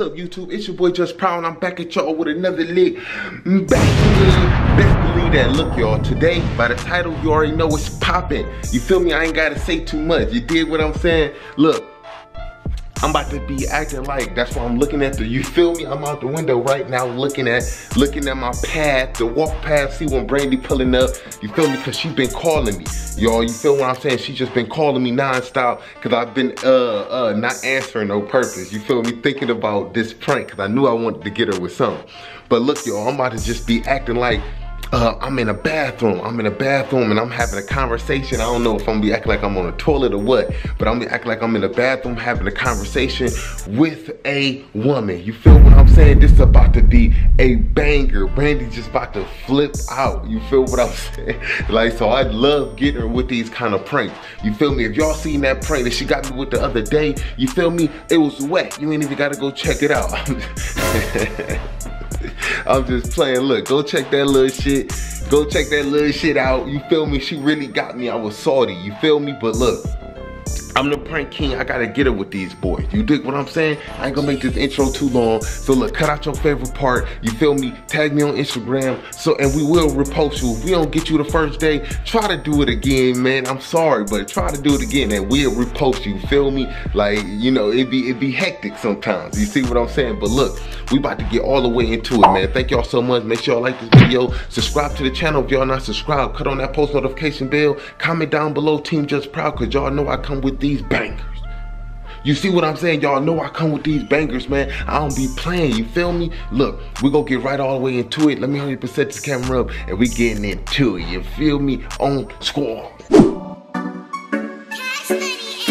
What's up, YouTube? It's your boy Just Proud, and I'm back at y'all with another lit. Best believe that. Look, y'all, today, by the title, you already know it's popping. You feel me? I ain't gotta say too much. You dig what I'm saying? Look, I'm about to be acting like, that's why I'm looking at the, you feel me? I'm out the window right now looking at my path, the walk path, see when Brandy pulling up, you feel me? Cause she been calling me, y'all, you feel what I'm saying? She just been calling me nonstop, cause I've been not answering no purpose, you feel me? Thinking about this prank, cause I knew I wanted to get her with something. But look, y'all, I'm about to just be acting like, I'm in a bathroom and I'm having a conversation. I don't know if I'm gonna be acting like I'm on a toilet or what, but I'm gonna act like I'm in a bathroom having a conversation with a woman. You feel what I'm saying? This is about to be a banger. Brandy just about to flip out. You feel what I'm saying? Like, so I love getting her with these kind of pranks. You feel me? If y'all seen that prank that she got me with the other day, you feel me? It was wet. You ain't even gotta go check it out. I'm just playing. Look, go check that little shit. Go check that little shit out. You feel me? She really got me. I was salty. You feel me? But look, I'm the prank king. I gotta get it with these boys. You dig what I'm saying? I ain't gonna make this intro too long. So look, cut out your favorite part. You feel me? Tag me on Instagram. So, and we will repost you. If we don't get you the first day, try to do it again, man. I'm sorry, but try to do it again and we'll repost you. Feel me? Like, you know, it be hectic sometimes. You see what I'm saying? But look, we about to get all the way into it, man. Thank y'all so much. Make sure y'all like this video. Subscribe to the channel if y'all not subscribed. Cut on that post notification bell. Comment down below Team Just Proud, cause y'all know I come with these bangers. You see what I'm saying? Y'all know I come with these bangers, man. I don't be playing, you feel me? Look, we gonna get right all the way into it. Let me hurry up and set this camera up and we getting into it, you feel me? On score.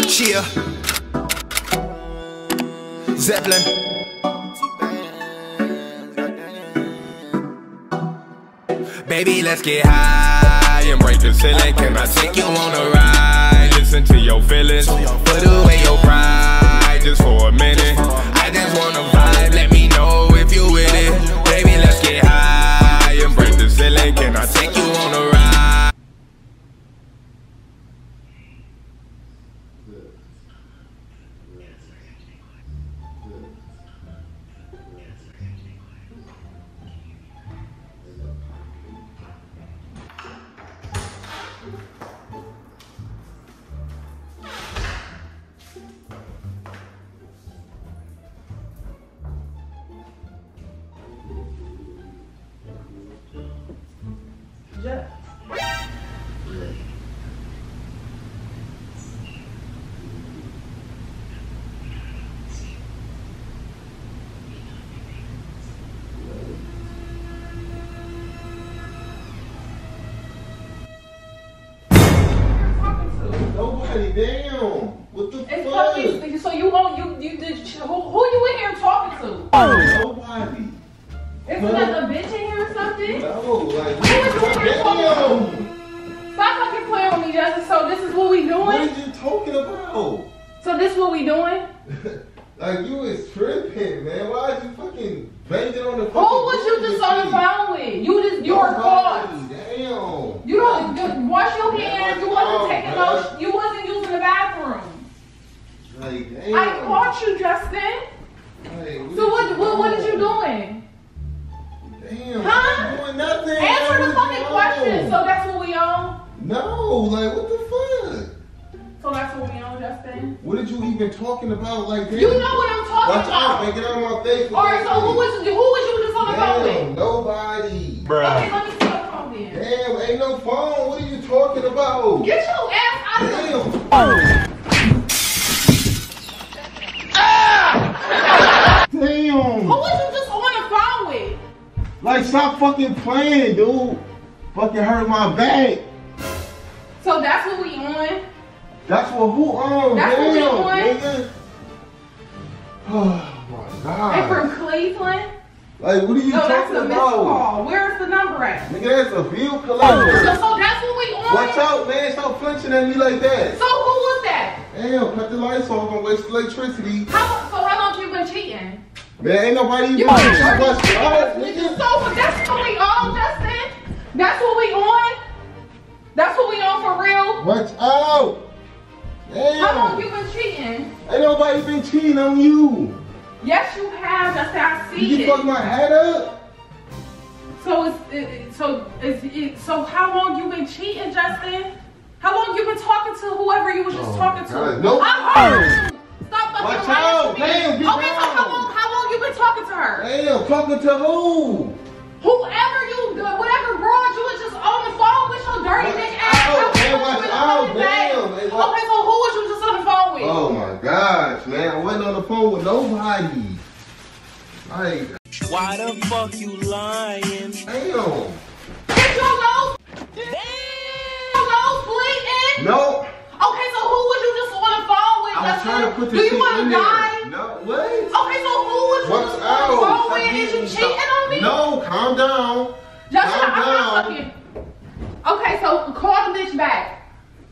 Cheer. Zeppelin. Baby, let's get high and break the ceiling. Can I take you on a ride? Listen to your feelings, put away your pride just for a minute. I just wanna vibe, let me know if you with it. Baby, let's get high and break the ceiling. Can I take you on a ride? Damn! What the fuck? So you won't, you did. Who you in here talking to? Nobody. Is there like a bitch in here or something? No, like. Damn! Stop fucking playing with me, Justin. So this is what we doing? What are you talking about? So this what we doing? Like, you is tripping, man. Why is you fucking banging on the phone? Who was you just on the phone with? You just, you were caught. Damn. You don't just wash your hands. You wasn't taking no. You wasn't. Bathroom. Like, damn. I caught you, Justin. Like, what so what is you doing? Damn. Huh? I'm doing nothing. Answer the fucking question. So that's what we on? No, like, what the fuck? So that's what we on, Justin? What did you even talking about? Like, damn. You know what I'm talking about. Watch out, man. Get out of my face. Alright, so who was you just on the phone with? Nobody. Bruh. Okay, let me see your phone then. Damn, ain't no phone. What are you talking about? Get your ass. Ah! Damn! Who was you just on the phone with? Like, stop fucking playing, dude. Fucking hurt my back. So that's what we on? That's what who on? That's damn, what we on? Oh my god. And from Cleveland? Like, what are you talking about? No, that's a missed call. Where's the number at? Nigga, that's a bill collector. So that's what we on? Watch out, man. Stop flinching at me like that. So who was that? Damn, cut the lights off. I'm gonna waste electricity. So how long you been cheating? Man, ain't nobody even cheating. So that's what we on, Justin? That's what we on? That's what we on for real? Watch out. Damn. How long you been cheating? Ain't nobody been cheating on you. Yes, you have. That's how I see it. You fucked my head up. So how long you been cheating, Justin? How long you been talking to whoever you was just talking to? No. I heard you. Stop fucking lying to me. Damn, okay, so how long you been talking to her? Damn, talking to who? Whoever you, whatever broad you was just on the phone with, your dirty dick ass. Okay, so who was you just on the phone with? Oh my gosh, man, I wasn't on the phone with nobody. Like, why the fuck you lying? Damn. Get your nose. Damn. Your nose bleeding. No. Okay, so who was you just on the phone with? I was trying to put this shit in there. Do you want to die? No, what? Okay, so who was you just on the phone with? Is you cheating on me? No, calm down. Calm down. Okay, so call the bitch back.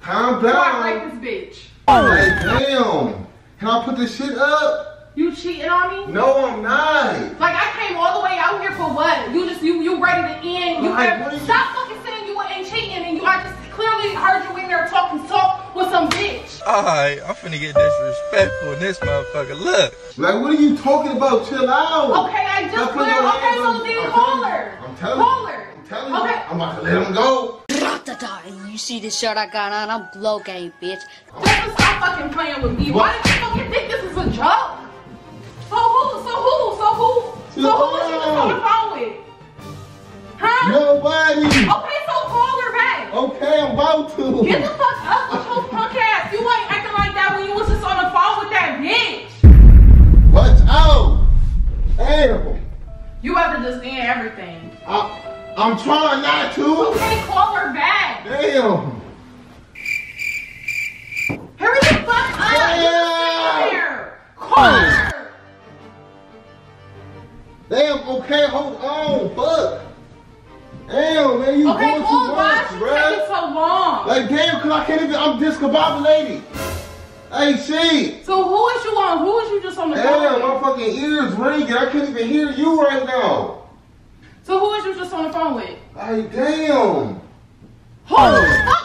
Calm down. I like this bitch. Oh, damn. Can I put this shit up? You cheating on me? No, I'm not. Like, I came all the way out here for what? You just, you ready to end. You ready. Stop fucking saying you ain't cheating and you, I just clearly heard you in there talking talk with some bitch. Alright, I'm finna get disrespectful in this motherfucker. Look. Like, what are you talking about? Chill out. Okay, I just cleared. Okay, so then call her. I'm telling you. Call her. Okay. I'm about to let him go. You see this shirt I got on? I'm blow game, bitch. Justin, stop fucking playing with me. What? Why did you fucking think this is a joke? So who was you just on the phone with? Huh? Nobody. Okay, so call her back. Okay, I'm about to. Get the fuck up with your punk ass. You ain't acting like that when you was just on the phone with that bitch. Watch out. Damn. You ever just end everything. I'm trying not to. Okay, call her back. Damn. Hurry the fuck up. Damn. Here. Call her. Damn, okay, hold on. Fuck. Damn, man, you going too much, bro. Why is it taking so long? Like, damn, because I can't even, I'm discombobulated. Hey, shit. So who is you on? Who is you just on the phone? Damn, my fucking ears ringing. I can't even hear you right now. So who is you just on the phone with? Hey, damn. Who the fuck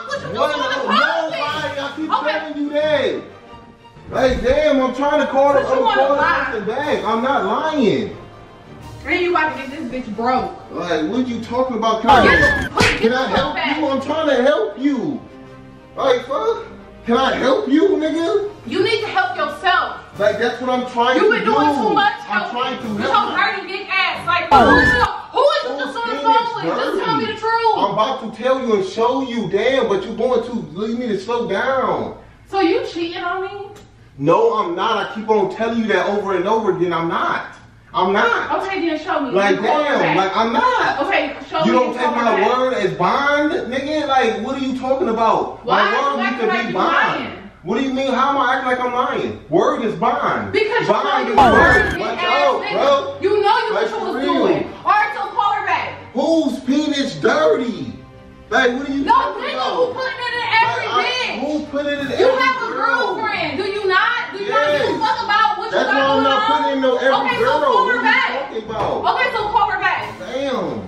was you just on the phone with? Nobody, I keep telling you that. Hey, damn, I'm trying to call the person back. I'm not lying. And you about to get this bitch broke. Like, what you talking about? Can I help you? I'm trying to help you. Like, fuck. Can I help you, nigga? You need to help yourself. Like, that's what I'm trying to do. You've been doing too much helping. I'm trying to help you. You're so dirty dick ass. Like, who is you just on the phone with? Just tell me the truth. I'm about to tell you and show you, damn, but you're going to, you need to slow down. So you cheating on me? No, I'm not. I keep on telling you that over and over again. I'm not. I'm not. Okay, then show me. Like, damn, like, I'm not. Okay, show me. You don't take my word as bond, nigga? Like, what are you talking about? Why my word can be bond. What do you mean? How am I acting like I'm lying? Word is bond. Because bond is word. Watch out, bro. You know you what you was doing. All right, so call her back. Whose penis dirty? Like, what are you talking about? No, nigga, who putting it in every bitch? Who put it in every girl? You have a girlfriend, do you not? Do you not give a fuck about what you got going on? That's why I'm not putting in no every girl. Okay, so call her back. Okay, so call her back. Damn.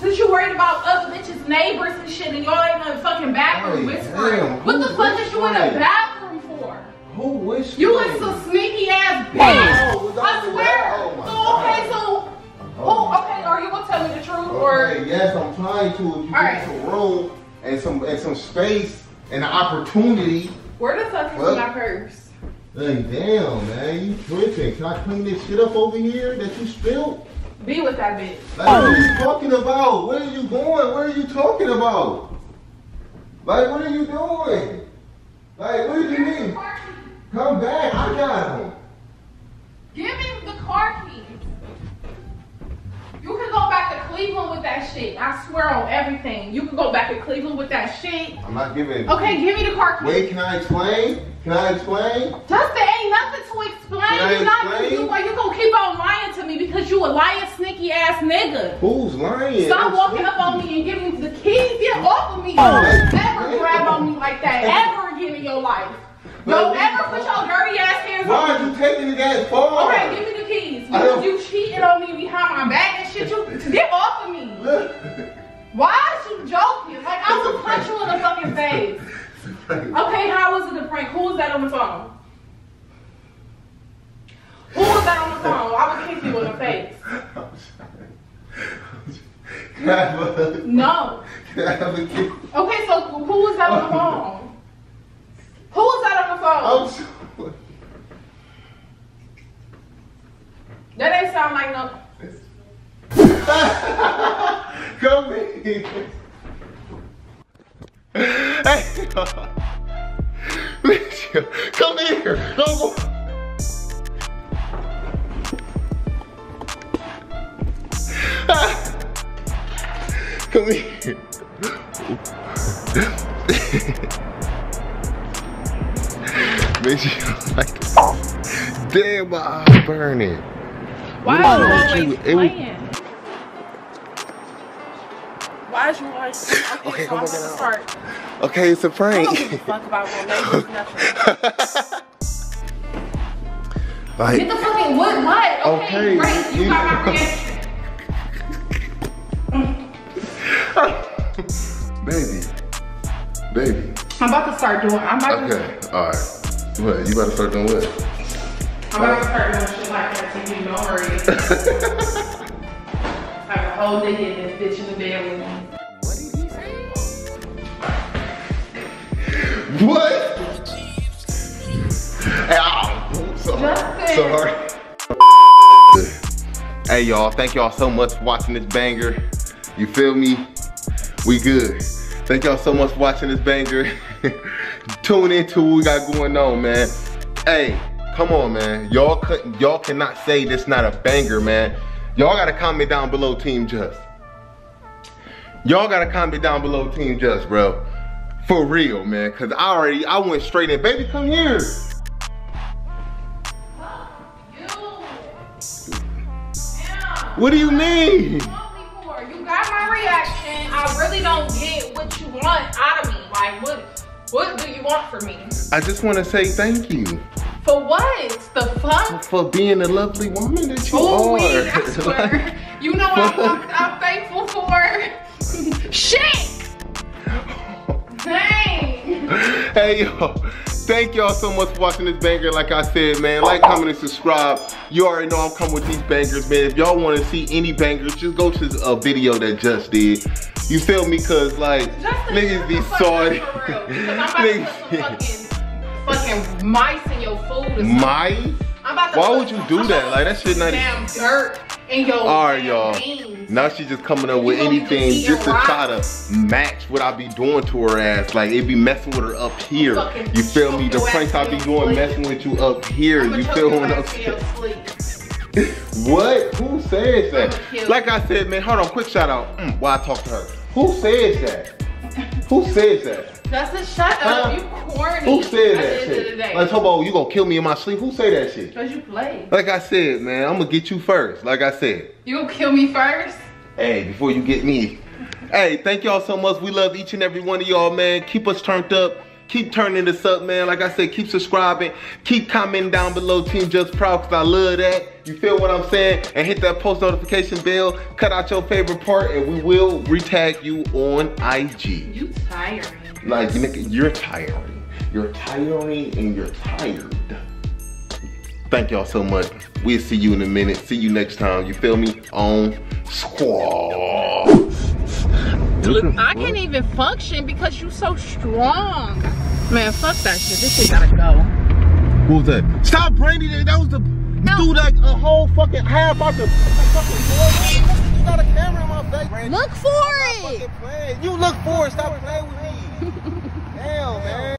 Since you worried about other bitches' neighbors and shit, and y'all ain't in the fucking bathroom whispering. What the fuck is you in the bathroom for? Who whispering? You is some sneaky ass bitch. Oh, I swear. Okay, are you gonna tell me the truth or? Yes, I'm trying to. If you give me some room and some space and an opportunity. Where the fuck is my purse? Like, damn, man, you tripping? Can I clean this shit up over here that you spilled? Be with that bitch. Like, what are you talking about? Where are you going? What are you talking about? Like, what are you doing? Like, what do you mean? Come back. I got him. Give me the car keys. You can go back to Cleveland with that shit. I swear on everything. You can go back to Cleveland with that shit. I'm not giving it. Okay, give me the car keys. Wait, can I explain? Can I explain? Justin, ain't nothing to explain. You gonna keep on lying to me because you a lying, sneaky ass nigga. Who's lying? Stop walking up on me and giving me the keys. Get off of me. Don't ever grab on me like that ever again in your life. Don't ever put your dirty ass hands on me. Why are you taking it that far? Okay, give me the keys. Because you cheating on me behind my back and shit. You get off of me. Why is you joking? Like, I would punch you in the fucking face. Okay, how was it a prank? Who was that on the phone? Who No. Okay, so who was that on the phone? Who was that on the phone? I'm sure. That ain't sound like no. Come here. Hey, come here. Don't go. Come here. Bitch, you don't like it. Damn, my eyes burning. Why is you always playing? Why is you always okay, so I'm gonna start. Okay, it's a prank. I don't give a fuck about relations, nothing. Like, get the fucking wood, what? Okay, right, you got my reaction. Baby. I'm about to start doing. Alright. What? You about to start doing what? I'm about to start doing shit like that to you. Don't worry. I have a whole day getting this bitch in the bed with me. What did he say? What? Hey, oh, sorry. Hey, y'all. Thank y'all so much for watching this banger. You feel me? We good. Thank y'all so much for watching this banger. Tune into what we got going on, man. Hey, come on, man. Y'all cannot say this not a banger, man. Y'all gotta comment down below Team Just. Y'all gotta comment down below Team Just, bro. For real, man. Cause I went straight in. Baby, come here. What do you mean? I really don't get what you want out of me. Like, what do you want from me? I just want to say thank you. For what? The fuck? For being a lovely woman that you are. Wee, I swear. Like, you know what I'm thankful for? Shit! Dang! Hey, yo. Thank y'all so much for watching this banger. Like I said, man, like, comment, and subscribe. You already know I'm coming with these bangers, man. If y'all want to see any bangers, just go to a video that Just did. You feel me? Cause like, niggas be sorry. Niggas fucking mice in your food. Mice? Why would you do that? Like, that shit not damn dirt in your alright, y'all. Now she's just coming up with anything just to try to match what I be doing to her ass. Like, it be messing with her up here. You feel me? The pranks I be doing messing with you up here. You feel me? What? Who says that? Like I said, man, hold on, quick shout out while I talk to her. Who says that? Who says that? That's a shut up, you corny. Who said that shit? Like, Tobo, you gonna kill me in my sleep? Who say that shit? Because you play. Like I said, man, I'm gonna get you first. Like I said. You gonna kill me first? Hey, before you get me. Hey, thank y'all so much. We love each and every one of y'all, man. Keep us turned up. Keep turning this up, man. Like I said, keep subscribing. Keep commenting down below Team Just Proud, because I love that. You feel what I'm saying? And hit that post notification bell. Cut out your favorite part, and we will retag you on IG. You tired. Like, you're tiring. You're tiring and you're tired. Thank y'all so much. We'll see you in a minute. See you next time. You feel me? On Squad. I can't even function because you so strong. Man, fuck that shit. This shit gotta go. What was that? Stop, Brandy. That was the dude like a whole fucking half out the fucking door. You got a camera in my face, Brandy. Look for it. You look for it. Stop playing with me. Hell, man.